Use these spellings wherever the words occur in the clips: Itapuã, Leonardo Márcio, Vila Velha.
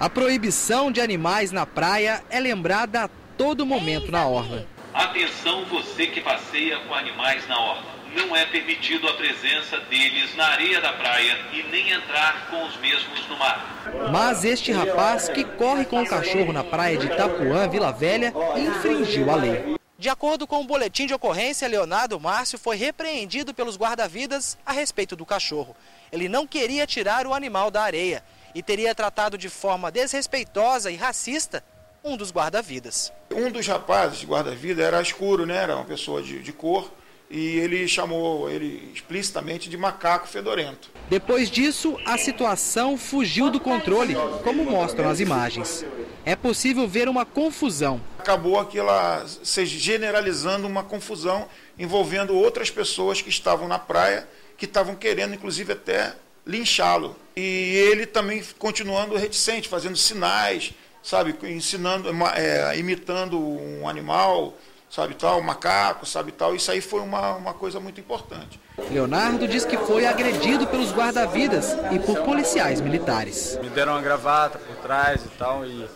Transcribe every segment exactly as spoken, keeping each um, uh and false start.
A proibição de animais na praia é lembrada a todo momento na orla. Atenção você que passeia com animais na orla. Não é permitido a presença deles na areia da praia e nem entrar com os mesmos no mar. Mas este rapaz que corre com o cachorro na praia de Itapuã, Vila Velha, infringiu a lei. De acordo com o boletim de ocorrência, Leonardo Márcio foi repreendido pelos guarda-vidas a respeito do cachorro. Ele não queria tirar o animal da areia e teria tratado de forma desrespeitosa e racista um dos guarda-vidas. Um dos rapazes de guarda-vida era escuro, né? Era uma pessoa de, de cor, e ele chamou ele explicitamente de macaco fedorento. Depois disso, a situação fugiu do controle, como mostram as imagens. É possível ver uma confusão. Acabou aquela se generalizando uma confusão envolvendo outras pessoas que estavam na praia, que estavam querendo, inclusive, até linchá-lo. E ele também continuando reticente, fazendo sinais, sabe, ensinando, é, imitando um animal, sabe tal, um macaco, sabe tal. Isso aí foi uma, uma coisa muito importante. Leonardo diz que foi agredido pelos guarda-vidas e por policiais militares. Me deram uma gravata por trás e tal e...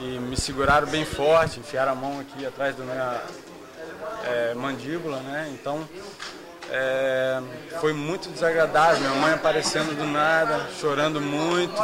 E me seguraram bem forte, enfiaram a mão aqui atrás da minha é, mandíbula, né? Então, é, foi muito desagradável. Minha mãe aparecendo do nada, chorando muito,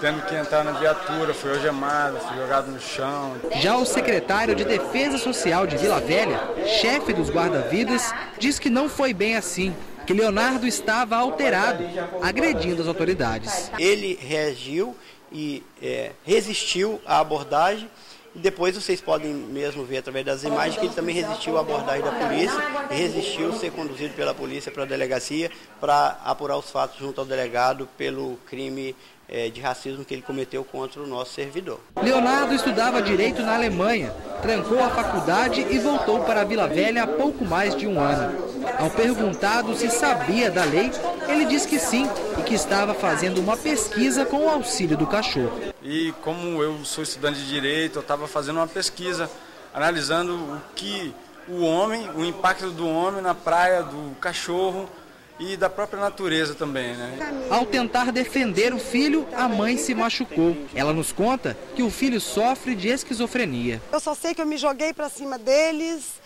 tendo que entrar na viatura, fui algemado, fui jogado no chão. Já o secretário de Defesa Social de Vila Velha, chefe dos guarda-vidas, diz que não foi bem assim, que Leonardo estava alterado, agredindo as autoridades. Ele reagiu e é, resistiu à abordagem, e depois vocês podem mesmo ver através das imagens que ele também resistiu à abordagem da polícia, e resistiu a ser conduzido pela polícia para a delegacia para apurar os fatos junto ao delegado pelo crime é, de racismo que ele cometeu contra o nosso servidor. Leonardo estudava Direito na Alemanha, trancou a faculdade e voltou para Vila Velha há pouco mais de um ano. Ao perguntado se sabia da lei, ele diz que sim e que estava fazendo uma pesquisa com o auxílio do cachorro. E como eu sou estudante de Direito, eu estava fazendo uma pesquisa, analisando o que o homem, o impacto do homem na praia, do cachorro e da própria natureza também, né? Ao tentar defender o filho, a mãe se machucou. Ela nos conta que o filho sofre de esquizofrenia. Eu só sei que eu me joguei para cima deles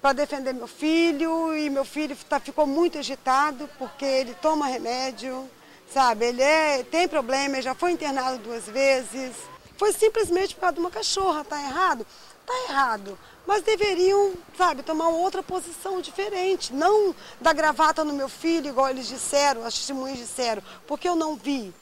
para defender meu filho, e meu filho tá, ficou muito agitado porque ele toma remédio, sabe? Ele é, tem problema, ele já foi internado duas vezes. Foi simplesmente por causa de uma cachorra, tá errado? Tá errado, mas deveriam, sabe, tomar outra posição diferente, não dar gravata no meu filho, igual eles disseram, as testemunhas disseram, porque eu não vi.